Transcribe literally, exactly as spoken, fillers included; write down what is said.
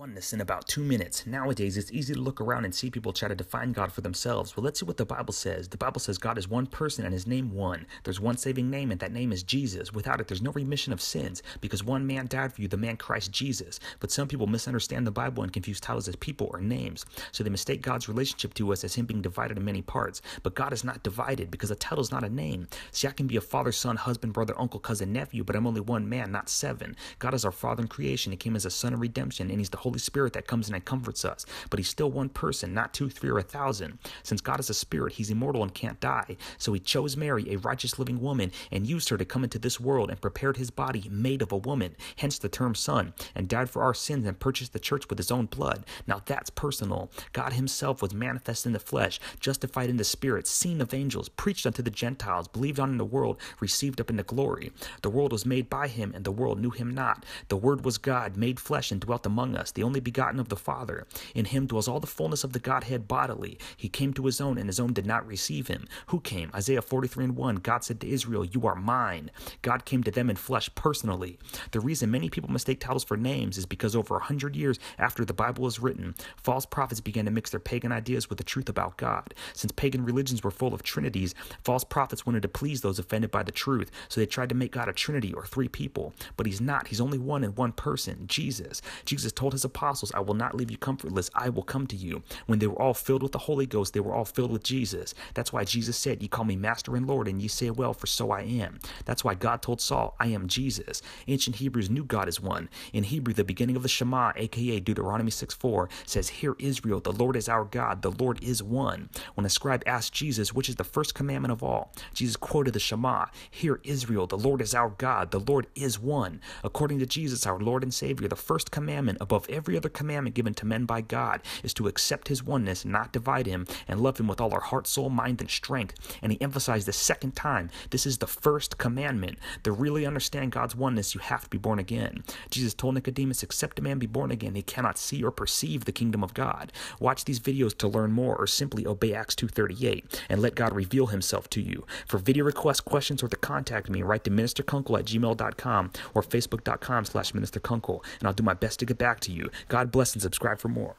Oneness in about two minutes. Nowadays, it's easy to look around and see people try to define God for themselves. Well, let's see what the Bible says. The Bible says God is one person and his name one. There's one saving name, and that name is Jesus. Without it, there's no remission of sins because one man died for you, the man Christ Jesus. But some people misunderstand the Bible and confuse titles as people or names. So they mistake God's relationship to us as him being divided in many parts. But God is not divided because a title is not a name. See, I can be a father, son, husband, brother, uncle, cousin, nephew, but I'm only one man, not seven. God is our Father in creation. He came as a son of redemption, and he's the Holy Spirit that comes in and comforts us, but he's still one person, not two, three, or a thousand. Since God is a spirit, he's immortal and can't die. So he chose Mary, a righteous living woman, and used her to come into this world and prepared his body made of a woman, hence the term son, and died for our sins and purchased the church with his own blood. Now that's personal. God himself was manifest in the flesh, justified in the spirit, seen of angels, preached unto the Gentiles, believed on in the world, received up into glory. The world was made by him, and the world knew him not. The word was God, made flesh and dwelt among us, the only begotten of the Father. In him dwells all the fullness of the Godhead bodily. He came to his own, and his own did not receive him. Who came? Isaiah forty-three and one, God said to Israel, you are mine. God came to them in flesh personally. The reason many people mistake titles for names is because over a hundred years after the Bible was written, false prophets began to mix their pagan ideas with the truth about God. Since pagan religions were full of trinities, false prophets wanted to please those offended by the truth, so they tried to make God a trinity or three people. But he's not. He's only one and one person, Jesus. Jesus told his apostles, I will not leave you comfortless, I will come to you. When they were all filled with the Holy Ghost, they were all filled with Jesus. That's why Jesus said, ye call me Master and Lord, and ye say, well, for so I am. That's why God told Saul, I am Jesus. Ancient Hebrews knew God is one. In Hebrew, the beginning of the Shema, aka Deuteronomy six four, says, hear Israel, the Lord is our God, the Lord is one. When a scribe asked Jesus, which is the first commandment of all, Jesus quoted the Shema, hear Israel, the Lord is our God, the Lord is one. According to Jesus, our Lord and Savior, the first commandment above every other commandment given to men by God is to accept his oneness, not divide him, and love him with all our heart, soul, mind, and strength. And he emphasized the second time, this is the first commandment. To really understand God's oneness, you have to be born again. Jesus told Nicodemus, except a man be born again, he cannot see or perceive the kingdom of God. Watch these videos to learn more, or simply obey Acts two thirty-eight and let God reveal himself to you. For video requests, questions, or to contact me, write to Minister Kunkel at gmail dot com or Facebook dot com slash Minister Kunkel, and I'll do my best to get back to you. God bless and subscribe for more.